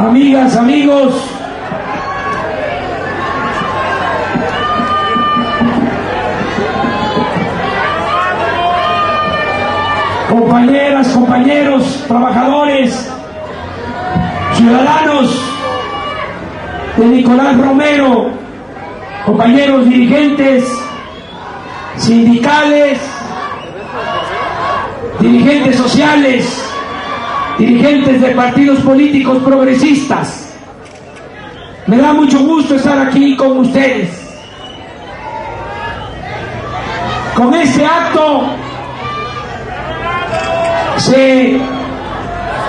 Amigas, amigos, compañeras, compañeros, trabajadores, ciudadanos de Nicolás Romero, compañeros dirigentes sindicales, dirigentes sociales, dirigentes de partidos políticos progresistas. Me da mucho gusto estar aquí con ustedes. Con este acto se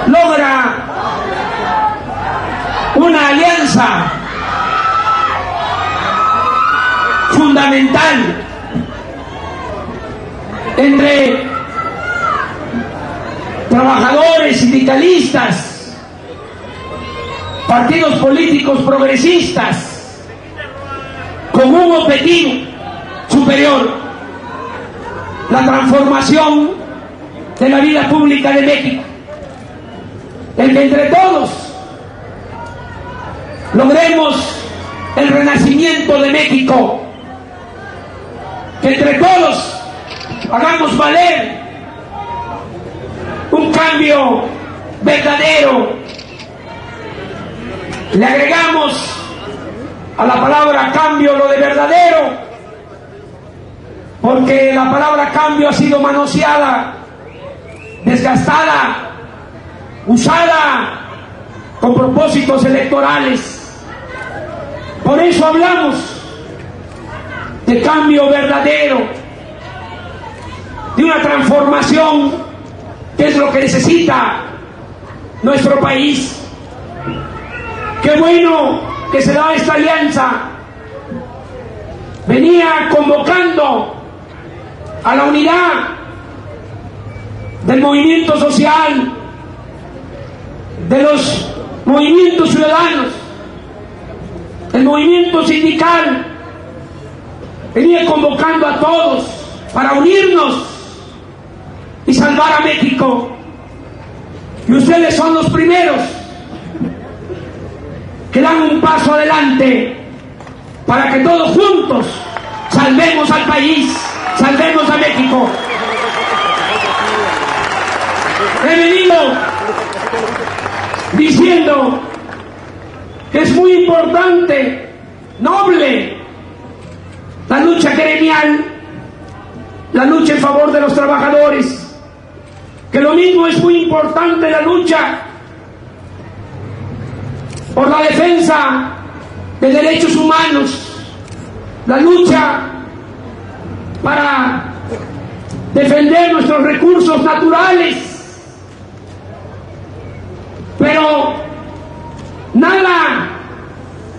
logra una alianza fundamental entre trabajadores, sindicalistas, partidos políticos progresistas, con un objetivo superior: la transformación de la vida pública de México, el que entre todos logremos el renacimiento de México, que entre todos hagamos valer un cambio verdadero. Le agregamos a la palabra cambio lo de verdadero, porque la palabra cambio ha sido manoseada, desgastada, usada con propósitos electorales. Por eso hablamos de cambio verdadero, de una transformación, que es lo que necesita nuestro país. Qué bueno que se da esta alianza. Venía convocando a la unidad del movimiento social, de los movimientos ciudadanos, del movimiento sindical. Venía convocando a todos para unirnos y salvar a México. Y ustedes son los primeros que dan un paso adelante para que todos juntos salvemos al país, salvemos a México. He venido diciendo que es muy importante, noble, la lucha gremial, la lucha en favor de los trabajadores, que lo mismo es muy importante la lucha por la defensa de derechos humanos, la lucha para defender nuestros recursos naturales. Pero nada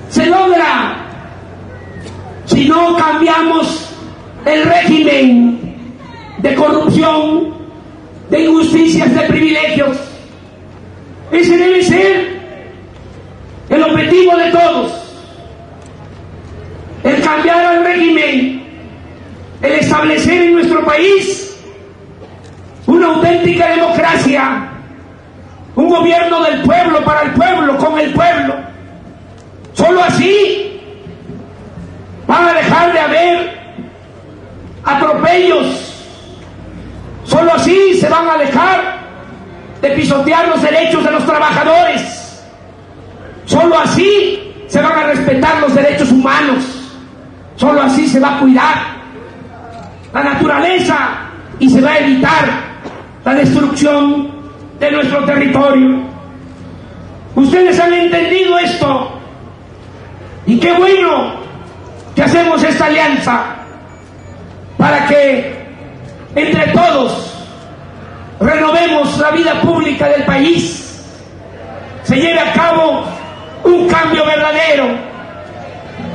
se logra si no cambiamos el régimen de corrupción, de injusticias, de privilegios. Ese debe ser el objetivo de todos: el cambiar al régimen, el establecer en nuestro país una auténtica democracia, un gobierno del pueblo, para el pueblo, con el pueblo. Solo así van a dejar de haber atropellos. Solo así se van a dejar de pisotear los derechos de los trabajadores. Solo así se van a respetar los derechos humanos. Solo así se va a cuidar la naturaleza y se va a evitar la destrucción de nuestro territorio. Ustedes han entendido esto, y qué bueno que hacemos esta alianza para que entre todos renovemos la vida pública del país, se lleve a cabo un cambio verdadero.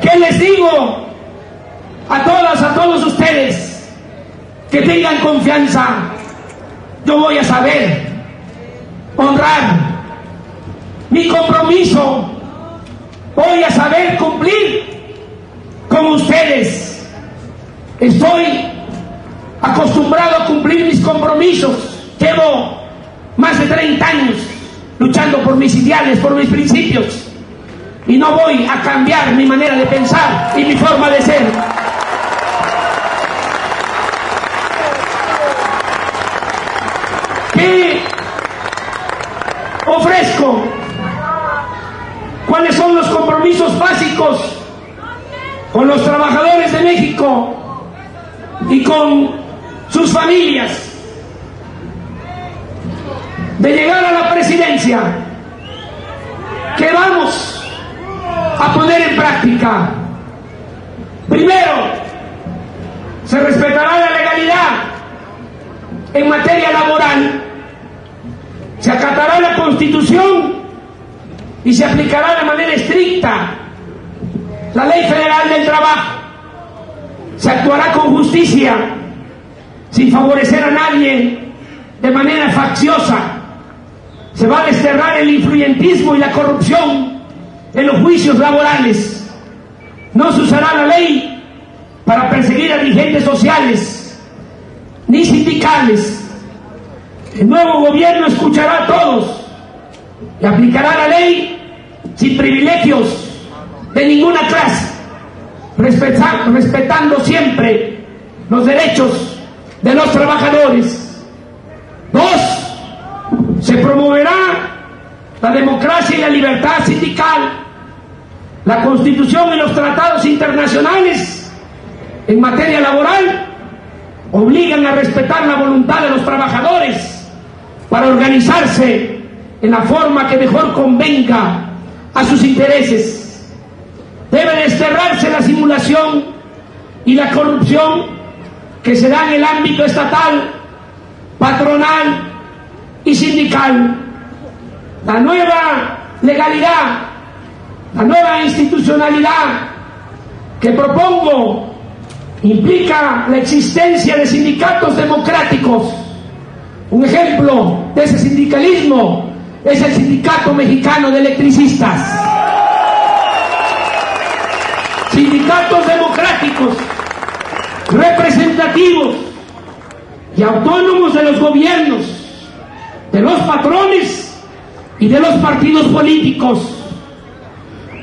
¿Qué les digo a todas, a todos ustedes? Que tengan confianza. Yo voy a saber honrar mi compromiso, voy a saber cumplir con ustedes. Estoy acostumbrado a cumplir mis compromisos. Llevo más de 30 años luchando por mis ideales, por mis principios, y no voy a cambiar mi manera de pensar y mi forma de ser. ¿Qué ofrezco? ¿Cuáles son los compromisos básicos con los trabajadores de México y con sus familias? De llegar a la presidencia, que vamos a poner en práctica. Primero, se respetará la legalidad en materia laboral, se acatará la Constitución y se aplicará de manera estricta la Ley Federal del Trabajo. Se actuará con justicia, sin favorecer a nadie de manera facciosa. Se va a desterrar el influyentismo y la corrupción en los juicios laborales. No se usará la ley para perseguir a dirigentes sociales ni sindicales. El nuevo gobierno escuchará a todos y aplicará la ley sin privilegios de ninguna clase, respetando siempre los derechos de los trabajadores. Dos, se promoverá la democracia y la libertad sindical, la Constitución y los tratados internacionales en materia laboral obligan a respetar la voluntad de los trabajadores para organizarse en la forma que mejor convenga a sus intereses. Debe desterrarse la simulación y la corrupción que se da en el ámbito estatal, patronal y sindical. La nueva legalidad, la nueva institucionalidad que propongo implica la existencia de sindicatos democráticos. Un ejemplo de ese sindicalismo es el Sindicato Mexicano de Electricistas. Sindicatos democráticos, representativos y autónomos de los gobiernos, de los patrones y de los partidos políticos.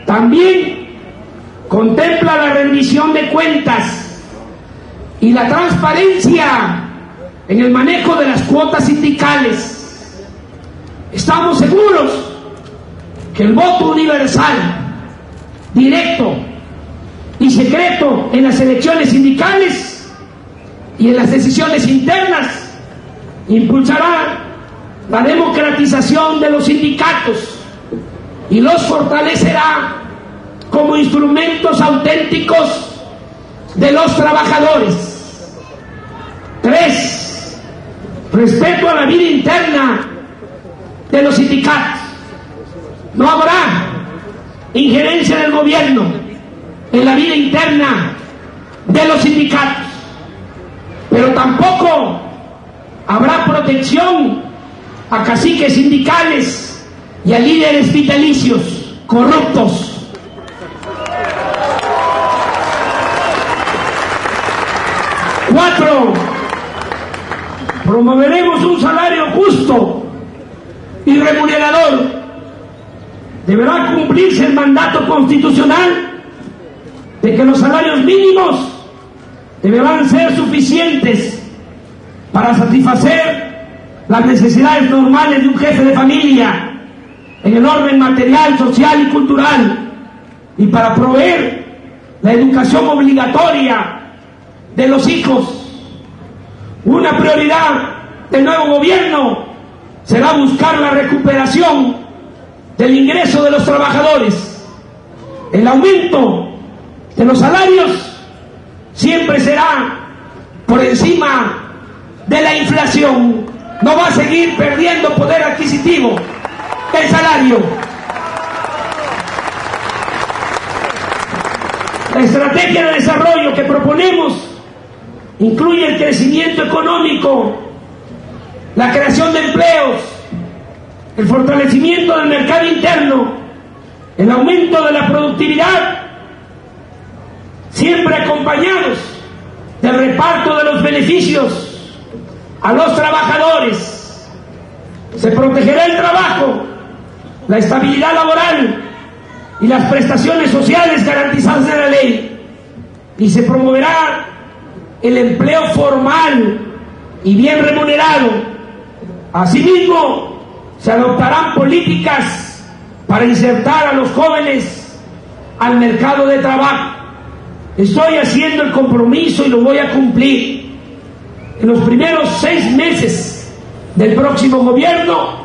También contempla la rendición de cuentas y la transparencia en el manejo de las cuotas sindicales. Estamos seguros que el voto universal, directo y secreto en las elecciones sindicales y en las decisiones internas impulsará la democratización de los sindicatos y los fortalecerá como instrumentos auténticos de los trabajadores. Tres, respeto a la vida interna de los sindicatos. No habrá injerencia del gobierno en la vida interna de los sindicatos, pero tampoco habrá protección a caciques sindicales y a líderes vitalicios corruptos. Cuatro, promoveremos un salario justo y remunerador. Deberá cumplirse el mandato constitucional de que los salarios mínimos deberán ser suficientes para satisfacer las necesidades normales de un jefe de familia en el orden material, social y cultural, y para proveer la educación obligatoria de los hijos. Una prioridad del nuevo gobierno será buscar la recuperación del ingreso de los trabajadores. El aumento de los salarios siempre será por encima de la inflación. No va a seguir perdiendo poder adquisitivo el salario. La estrategia de desarrollo que proponemos incluye el crecimiento económico, la creación de empleos, el fortalecimiento del mercado interno, el aumento de la productividad, siempre acompañados del reparto de los beneficios a los trabajadores. Se protegerá el trabajo la estabilidad laboral y las prestaciones sociales garantizadas en la ley, y se promoverá el empleo formal y bien remunerado. Asimismo, se adoptarán políticas para insertar a los jóvenes al mercado de trabajo. Estoy haciendo el compromiso y lo voy a cumplir. En los primeros 6 meses del próximo gobierno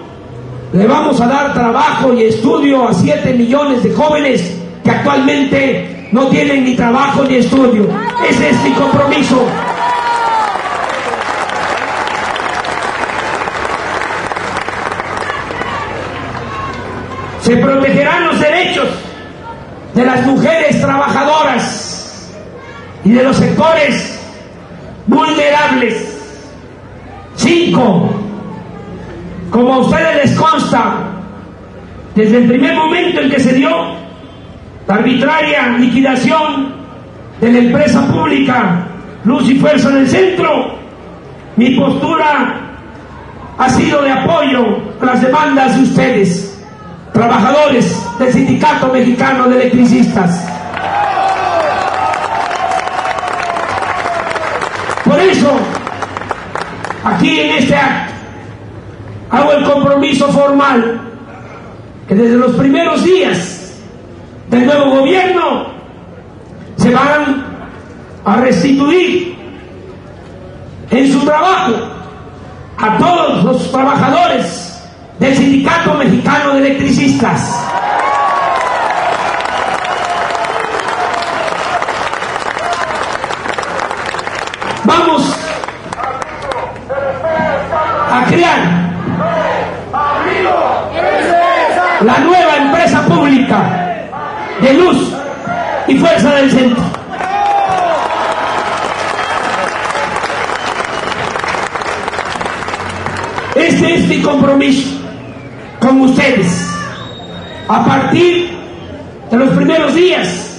le vamos a dar trabajo y estudio a 7 millones de jóvenes que actualmente no tienen ni trabajo ni estudio. Ese es mi compromiso. Se protegerán los derechos de las mujeres trabajadoras y de los sectores vulnerables. 5. Como a ustedes les consta, desde el primer momento en que se dio la arbitraria liquidación de la empresa pública Luz y Fuerza del Centro, mi postura ha sido de apoyo a las demandas de ustedes, trabajadores del Sindicato Mexicano de Electricistas. Por eso, aquí en este acto, hago el compromiso formal que desde los primeros días del nuevo gobierno se van a restituir en su trabajo a todos los trabajadores del Sindicato Mexicano de Electricistas. Vamos a crear la nueva empresa pública de Luz y Fuerza del Centro. Este es mi compromiso con ustedes. A partir de los primeros días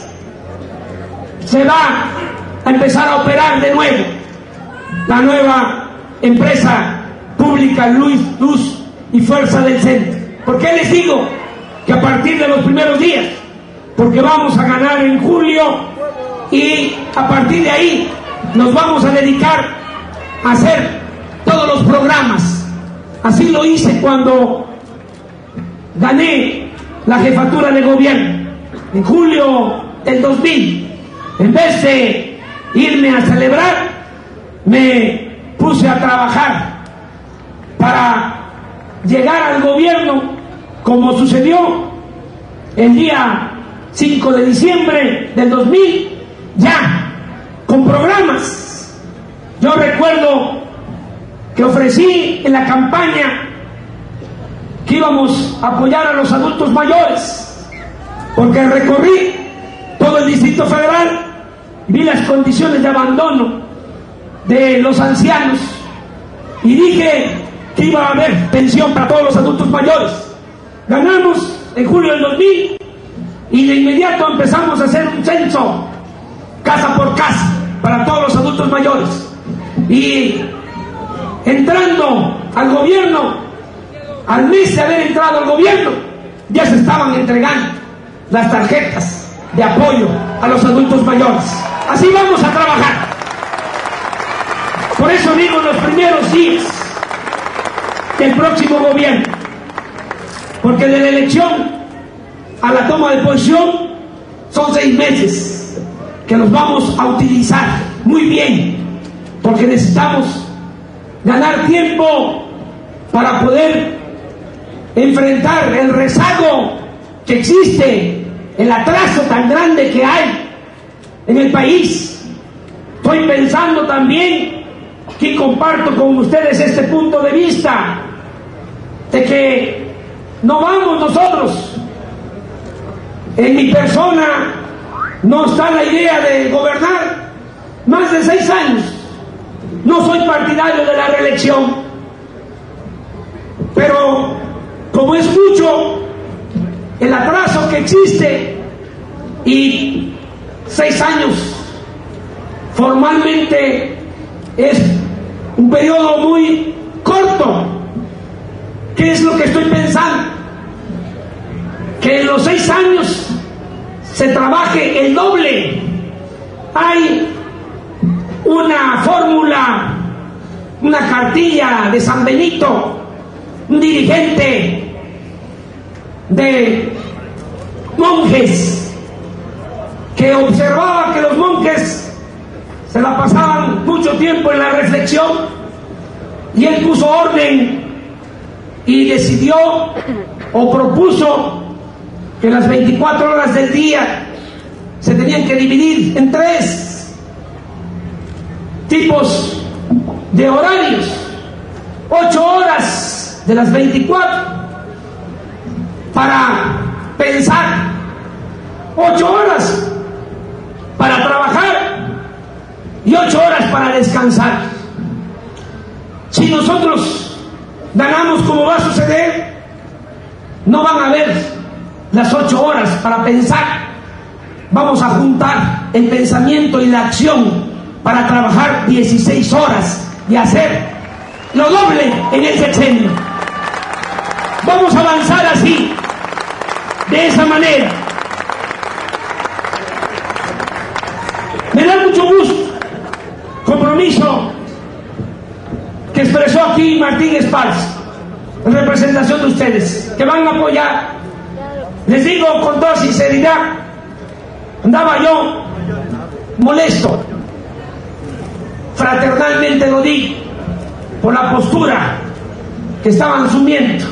se va a empezar a operar de nuevo la nueva empresa pública Luz y Fuerza del Centro. ¿Por qué les digo que a partir de los primeros días? Porque vamos a ganar en julio y a partir de ahí nos vamos a dedicar a hacer todos los programas. Así lo hice cuando gané la jefatura de gobierno en julio del 2000. En vez de irme a celebrar, me puse a trabajar para llegar al gobierno, como sucedió el día 5 de diciembre del 2000, ya con programas. Yo recuerdo que ofrecí en la campaña que íbamos a apoyar a los adultos mayores, porque recorrí todo el Distrito Federal, vi las condiciones de abandono de los ancianos y dije que iba a haber pensión para todos los adultos mayores. Ganamos en julio del 2000 y de inmediato empezamos a hacer un censo casa por casa para todos los adultos mayores, y entrando al gobierno, al mes de haber entrado al gobierno, ya se estaban entregando las tarjetas de apoyo a los adultos mayores. Así vamos a trabajar. Por eso digo, los primeros días del próximo gobierno, porque de la elección a la toma de posesión son 6 meses que los vamos a utilizar muy bien, porque necesitamos ganar tiempo para poder enfrentar el rezago que existe, el atraso tan grande que hay en el país. Estoy pensando también que comparto con ustedes este punto de vista de que no vamos nosotros, en mi persona no está la idea de gobernar más de 6 años. No soy partidario de la reelección, pero como es mucho el atraso que existe y 6 años formalmente es un periodo muy corto. ¿Qué es lo que estoy pensando? que en los 6 años se trabaje el doble. Hay una fórmula, una cartilla de San Benito, un dirigente de monjes que observaba que los monjes se la pasaban mucho tiempo en la reflexión, y él puso orden y decidió o propuso que las 24 horas del día se tenían que dividir en 3 tipos de horarios: 8 horas de las 24 para pensar, 8 horas para trabajar y 8 horas para descansar. Si nosotros ganamos como va a suceder, no van a haber las 8 horas para pensar. Vamos a juntar el pensamiento y la acción para trabajar 16 horas y hacer lo doble en el sexenio. Vamos a avanzar así, de esa manera. Me da mucho gusto, compromiso que expresó aquí Martín Esparza, en representación de ustedes, que van a apoyar. Les digo con toda sinceridad, andaba yo molesto, fraternalmente lo digo, por la postura que estaban asumiendo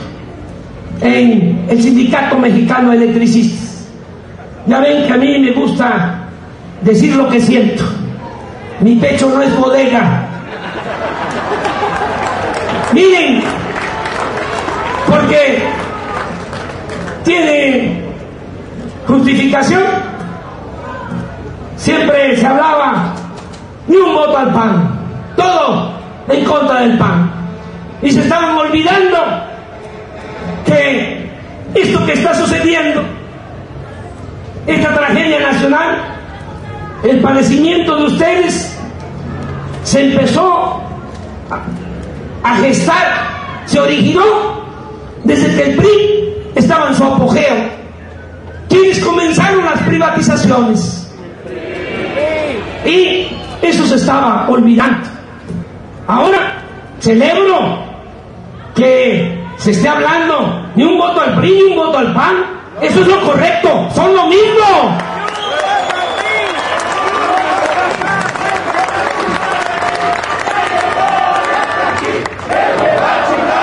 en el Sindicato Mexicano de Electricistas. Ya ven que a mí me gusta decir lo que siento. Mi pecho no es bodega. Miren, porque tiene justificación. Siempre se hablaba ni un voto al PAN, todo en contra del PAN, y se estaban olvidando que esto que está sucediendo, esta tragedia nacional, el padecimiento de ustedes, se empezó a gestar, se originó desde que el PRI estaba en su apogeo. ¿Quiénes comenzaron las privatizaciones? Y eso se estaba olvidando. Ahora celebro que se esté hablando ni un voto al PRI ni un voto al PAN. Eso es lo correcto, son lo mismo.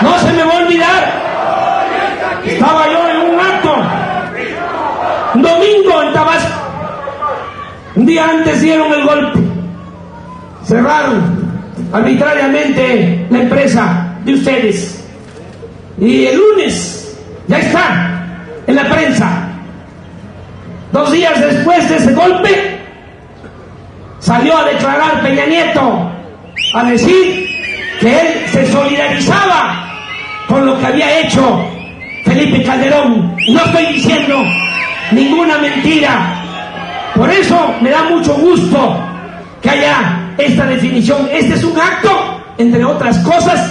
No se me va a olvidar, estaba yo en un acto un domingo en Tabasco. Un día antes dieron el golpe, cerraron arbitrariamente la empresa de ustedes, y el lunes ya está en la prensa. 2 días después de ese golpe salió a declarar Peña Nieto, a decir que él se solidarizaba con lo que había hecho Felipe Calderón. No estoy diciendo ninguna mentira. Por eso me da mucho gusto que haya esta definición. Este es un acto, entre otras cosas,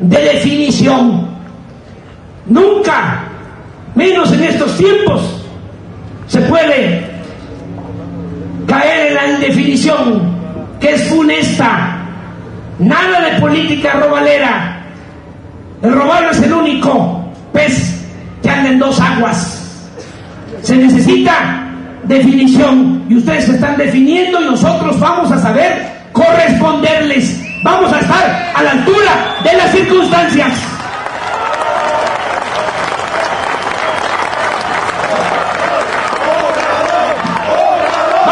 de definición. Nunca, menos en estos tiempos, se puede caer en la indefinición, que es funesta. Nada de política robalera. El robalo es el único pez que anda en 2 aguas. Se necesita definición, y ustedes se están definiendo, y nosotros vamos a saber corresponderles. Vamos a estar a la altura de las circunstancias.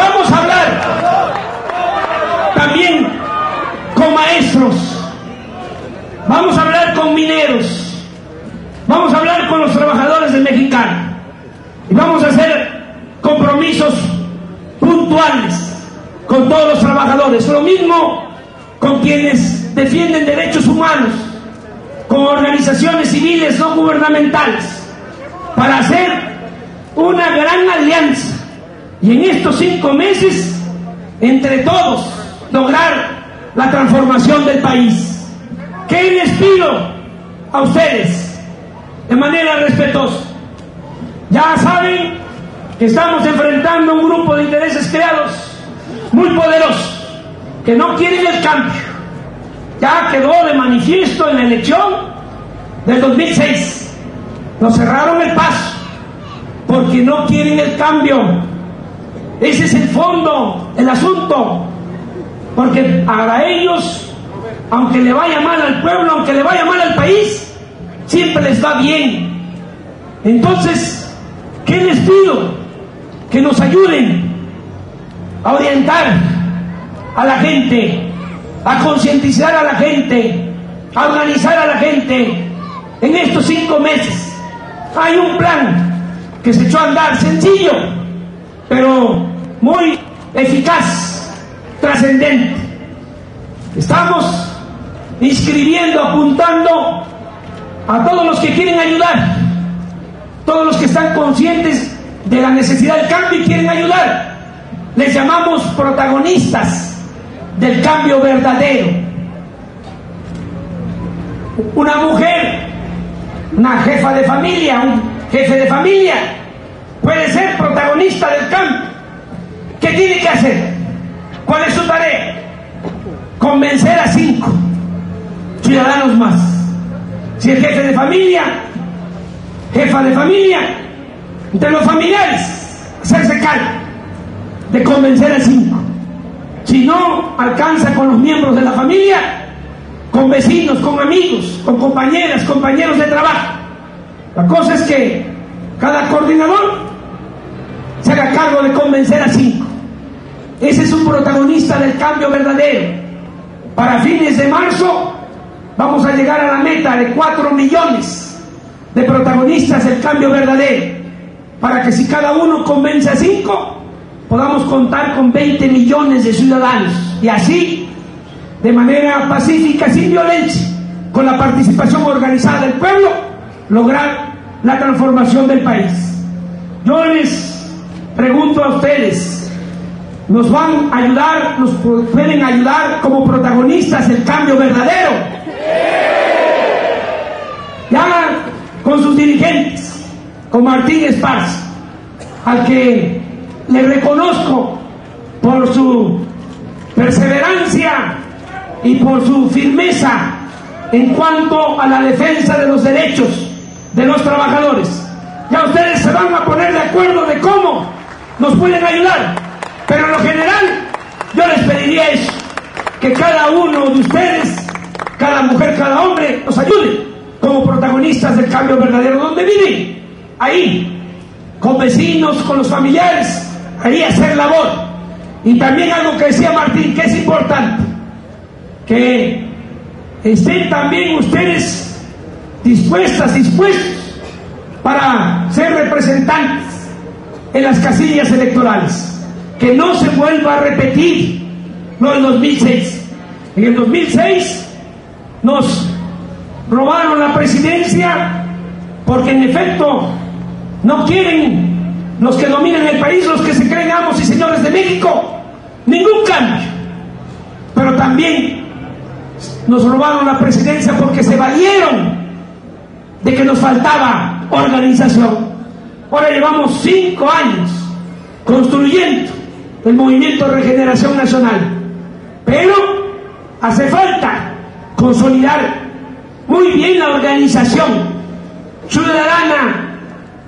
Vamos a hablar también con maestros, vamos a hablar con mineros, vamos a hablar con los trabajadores de Mexicana, y vamos a hacer compromisos puntuales con todos los trabajadores. Lo mismo con quienes defienden derechos humanos, con organizaciones civiles no gubernamentales, para hacer una gran alianza, y en estos 5 meses entre todos lograr la transformación del país. ¿Qué les pido a ustedes? De manera respetuosa, Ya saben que estamos enfrentando un grupo de intereses creados muy poderosos que no quieren el cambio. Ya quedó de manifiesto en la elección del 2006. Nos cerraron el paso porque no quieren el cambio. Ese es el fondo, el asunto. Porque para ellos, aunque le vaya mal al pueblo, aunque le vaya mal al país, siempre les va bien. Entonces, ¿qué les pido? Que nos ayuden a orientar a la gente, a concientizar a la gente, a organizar a la gente. En estos 5 meses hay un plan que se echó a andar, sencillo, pero muy eficaz, trascendente. Estamos inscribiendo, apuntando a todos los que quieren ayudar, todos los que están conscientes de la necesidad del cambio y quieren ayudar. Les llamamos protagonistas del cambio verdadero. Una mujer, una jefa de familia, un jefe de familia puede ser protagonista del cambio. ¿Qué tiene que hacer? ¿Cuál es su tarea? Convencer a 5 ciudadanos más. Si es jefe de familia, jefa de familia, entre los familiares, hacerse cargo de convencer a 5. Si no alcanza con los miembros de la familia, con vecinos, con amigos, con compañeras, compañeros de trabajo. La cosa es que cada coordinador se haga cargo de convencer a 5. Ese es un protagonista del cambio verdadero. Para fines de marzo vamos a llegar a la meta de 4 millones de protagonistas del cambio verdadero, para que si cada uno convence a 5, podamos contar con 20 millones de ciudadanos, y así, de manera pacífica, sin violencia, con la participación organizada del pueblo, lograr la transformación del país. Yo les pregunto a ustedes, ¿nos van a ayudar, nos pueden ayudar como protagonistas del cambio verdadero? ¡Sí! Ya con sus dirigentes, con Martín Esparza, al que le reconozco por su perseverancia y por su firmeza en cuanto a la defensa de los derechos de los trabajadores. Ya ustedes se van a poner de acuerdo de cómo nos pueden ayudar. Pero en lo general, yo les pediría eso, que cada uno de ustedes, cada mujer, cada hombre, nos ayude como protagonistas del cambio verdadero. ¿Dónde viven? Ahí, con vecinos, con los familiares, ahí hacer labor. Y también algo que decía Martín, que es importante, que estén también ustedes dispuestas, dispuestos para ser representantes en las casillas electorales. Que no se vuelva a repetir lo del 2006. En el 2006 nos robaron la presidencia porque en efecto no quieren los que dominan el país, los que se creen amos y señores de México, ningún cambio. Pero también nos robaron la presidencia porque se valieron de que nos faltaba organización. Ahora llevamos 5 años construyendo el Movimiento de Regeneración Nacional, pero hace falta consolidar muy bien la organización ciudadana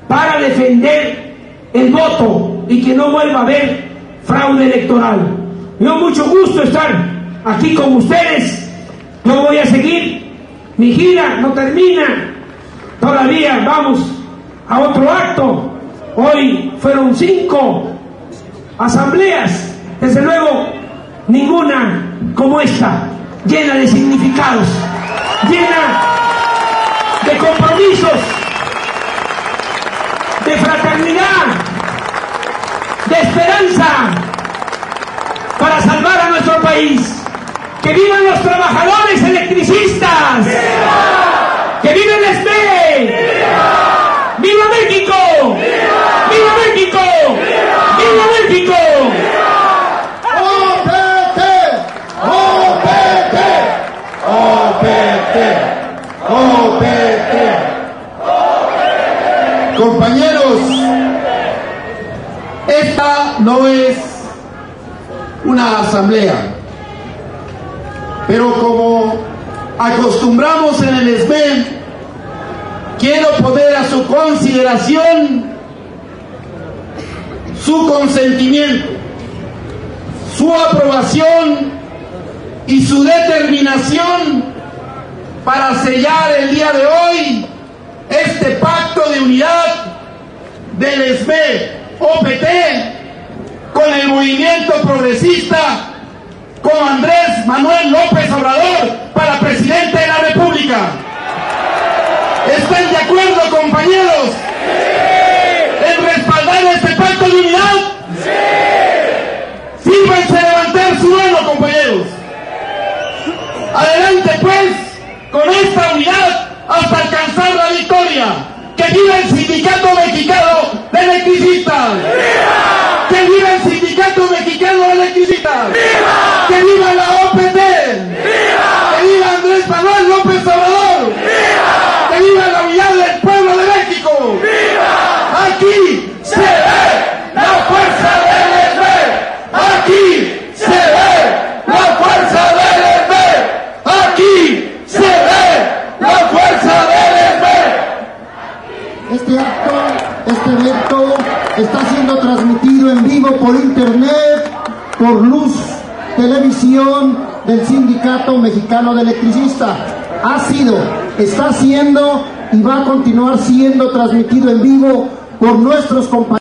para defender el voto y que no vuelva a haber fraude electoral. Me dio mucho gusto estar aquí con ustedes. Yo voy a seguir, mi gira no termina, todavía vamos a otro acto. Hoy fueron 5 asambleas, desde luego ninguna como esta, llena de significados, llena de compromisos, de fraternidad, de esperanza para salvar a nuestro país. ¡Que vivan los trabajadores electricistas! ¡Viva! ¡Que viva el ESME! ¡Viva! ¡Viva México! ¡Viva México! ¡Viva México! ¡OPT! ¡OPT! ¡OPT! ¡OPT! ¡OPT! Compañeros, asamblea. Pero como acostumbramos en el SBEN, quiero poner a su consideración, su consentimiento, su aprobación y su determinación para sellar el día de hoy este pacto de unidad del SB-OPT con el movimiento progresista, con Andrés Manuel López Obrador para presidente de la República. ¿Están de acuerdo, compañeros? ¡Sí! ¿En respaldar este pacto de unidad? ¡Sí! Sírvanse a levantar su mano, compañeros. Adelante, pues, con esta unidad hasta alcanzar la victoria. ¡Que viva el Sindicato Mexicano de Electricistas! ¡Viva! ¡Que viva el Sindicato Mexicano de Electricistas! ¡Viva! ¡Que viva la OPT! ¡Viva! ¡Que viva Andrés Manuel López Obrador! ¡Viva! ¡Que viva la unidad del pueblo de México! ¡Viva! ¡Aquí se ve la fuerza del ESB! ¡Aquí se ve la fuerza del ESB! ¡Aquí se ve la fuerza del ESB! Este acto, este evento está siendo transmitido en vivo por internet, por Luz, televisión del Sindicato Mexicano de Electricistas. Ha sido, está siendo y va a continuar siendo transmitido en vivo por nuestros compañeros.